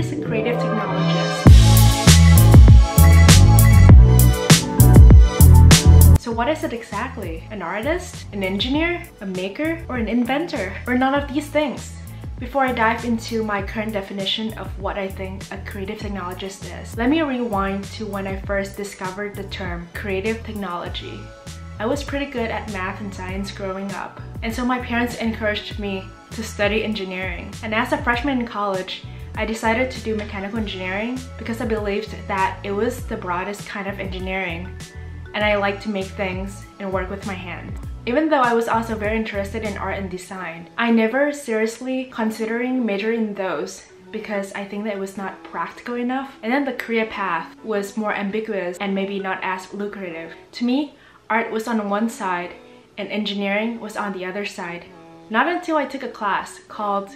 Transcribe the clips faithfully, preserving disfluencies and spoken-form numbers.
Pat is a creative technologist. So what is it exactly? An artist? An engineer? A maker? Or an inventor? Or none of these things? Before I dive into my current definition of what I think a creative technologist is, let me rewind to when I first discovered the term creative technology. I was pretty good at math and science growing up, and so my parents encouraged me to study engineering. And as a freshman in college, I decided to do mechanical engineering because I believed that it was the broadest kind of engineering, and I like to make things and work with my hands. Even though I was also very interested in art and design, I never seriously considering majoring in those because I think that it was not practical enough. And then the career path was more ambiguous and maybe not as lucrative. To me, art was on one side and engineering was on the other side. Not until I took a class called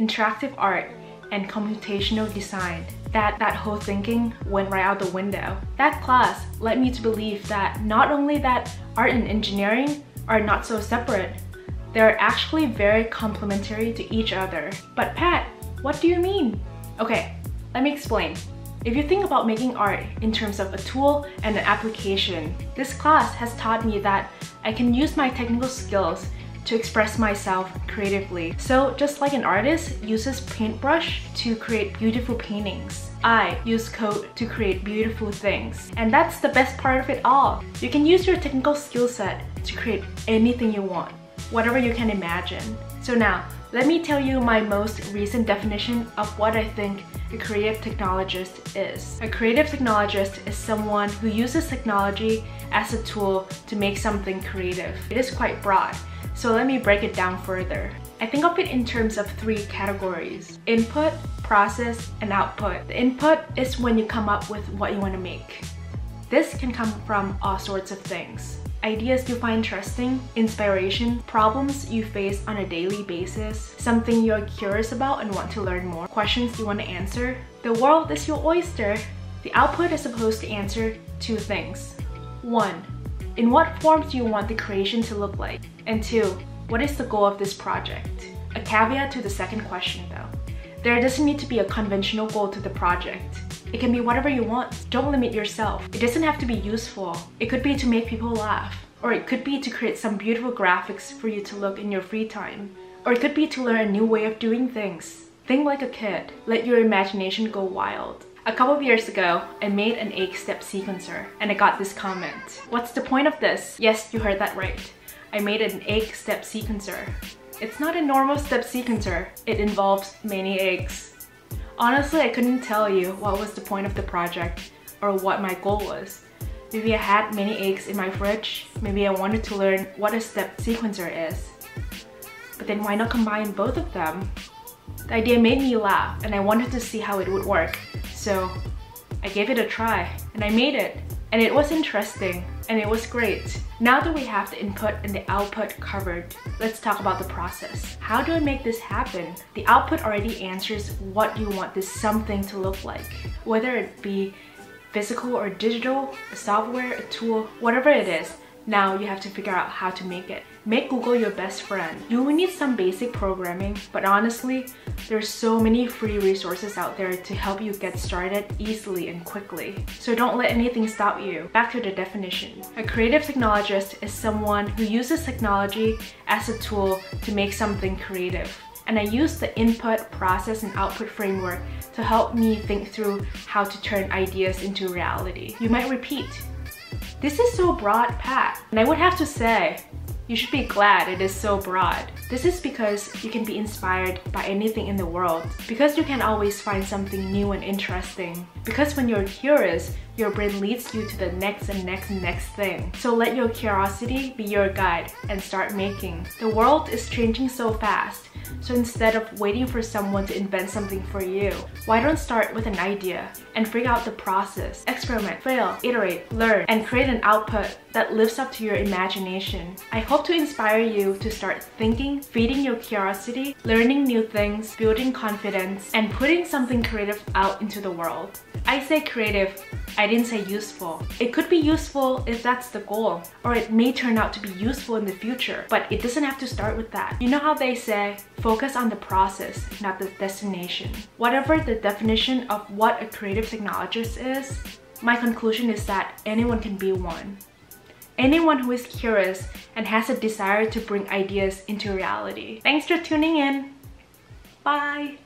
Interactive Art and Computational Design that that whole thinking went right out the window. That class led me to believe that not only that art and engineering are not so separate. They're actually very complementary to each other. But Pat, what do you mean? Okay, let me explain. If you think about making art in terms of a tool and an application, this class has taught me that I can use my technical skills to express myself creatively. So just like an artist uses paintbrush to create beautiful paintings, I use code to create beautiful things. And that's the best part of it all. You can use your technical skill set to create anything you want, whatever you can imagine. So now, let me tell you my most recent definition of what I think a creative technologist is. A creative technologist is someone who uses technology as a tool to make something creative. It is quite broad, so let me break it down further. I think of it in terms of three categories: input, process, and output. The input is when you come up with what you want to make. This can come from all sorts of things. Ideas you find interesting, inspiration, problems you face on a daily basis, something you're curious about and want to learn more, questions you want to answer. The world is your oyster. The output is supposed to answer two things. One, in what form do you want the creation to look like? And two, what is the goal of this project? A caveat to the second question though. There doesn't need to be a conventional goal to the project. It can be whatever you want. Don't limit yourself. It doesn't have to be useful. It could be to make people laugh, or it could be to create some beautiful graphics for you to look in your free time, or it could be to learn a new way of doing things. Think like a kid. Let your imagination go wild. A couple of years ago, I made an eight step sequencer, and I got this comment. What's the point of this? Yes, you heard that right. I made an eight step sequencer. It's not a normal step sequencer. It involves many eggs. Honestly, I couldn't tell you what was the point of the project or what my goal was. Maybe I had many eggs in my fridge, maybe I wanted to learn what a step sequencer is. But then why not combine both of them? The idea made me laugh and I wanted to see how it would work. So I gave it a try and I made it. And it was interesting and it was great. Now that we have the input and the output covered, let's talk about the process. How do I make this happen? The output already answers what you want this something to look like. Whether it be physical or digital, a software, a tool, whatever it is, now you have to figure out how to make it. Make Google your best friend. You will need some basic programming, but honestly, there's so many free resources out there to help you get started easily and quickly. So don't let anything stop you. Back to the definition. A creative technologist is someone who uses technology as a tool to make something creative. And I use the input, process, and output framework to help me think through how to turn ideas into reality. You might repeat, "This is so broad, Pat." And I would have to say, you should be glad it is so broad. This is because you can be inspired by anything in the world, because you can always find something new and interesting, because when you're curious, your brain leads you to the next and next and next thing. So let your curiosity be your guide and start making. The world is changing so fast, so instead of waiting for someone to invent something for you, why don't start with an idea and figure out the process? Experiment, fail, iterate, learn, and create an output that lives up to your imagination. I hope to inspire you to start thinking, feeding your curiosity, learning new things, building confidence, and putting something creative out into the world. I say creative, I didn't say useful. It could be useful if that's the goal, or it may turn out to be useful in the future, but it doesn't have to start with that. You know how they say, focus on the process, not the destination. Whatever the definition of what a creative technologist is, my conclusion is that anyone can be one. Anyone who is curious and has a desire to bring ideas into reality. Thanks for tuning in. Bye.